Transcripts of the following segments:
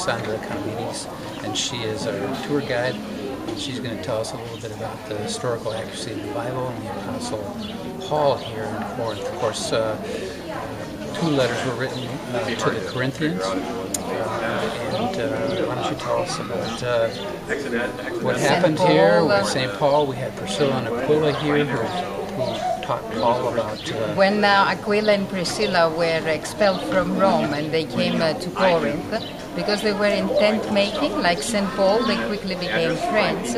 Sandra Comendes, and she is our tour guide. She's going to tell us a little bit about the historical accuracy of the Bible and the Apostle Paul here in Corinth. Of course, two letters were written to the Corinthians. And why don't you tell us about what happened here with St. Paul? We had Priscilla and Aquila here who taught Paul about... when Aquila and Priscilla were expelled from Rome and they came to Corinth, because they were intent-making, like St. Paul, they quickly became friends.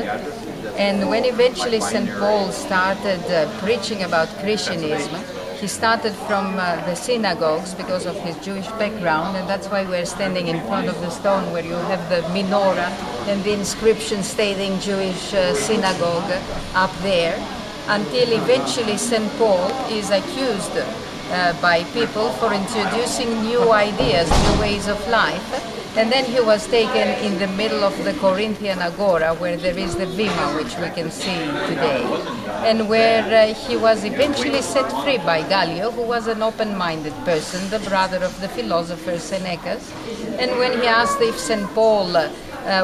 And when eventually St. Paul started preaching about Christianism, he started from the synagogues because of his Jewish background, and that's why we're standing in front of the stone where you have the menorah and the inscription stating Jewish synagogue up there, until eventually St. Paul is accused by people for introducing new ideas, new ways of life. And then he was taken in the middle of the Corinthian Agora, where there is the Bema, which we can see today, and where he was eventually set free by Gallio, who was an open-minded person, the brother of the philosopher Seneca. And when he asked if St. Paul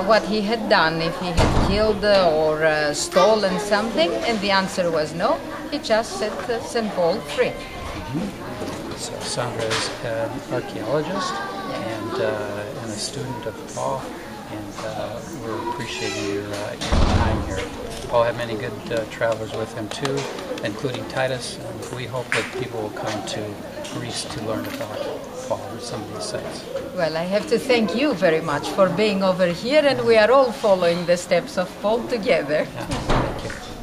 what he had done, if he had killed or stolen something, and the answer was no, he just set St. Paul free. Mm-hmm. So Sandra is an archaeologist and a student of Paul, and we're appreciating your time here. Paul had many good travelers with him too, including Titus, and we hope that people will come to Greece to learn about Paul and some of these sites. Well, I have to thank you very much for being over here, and we are all following the steps of Paul together. Yeah, thank you.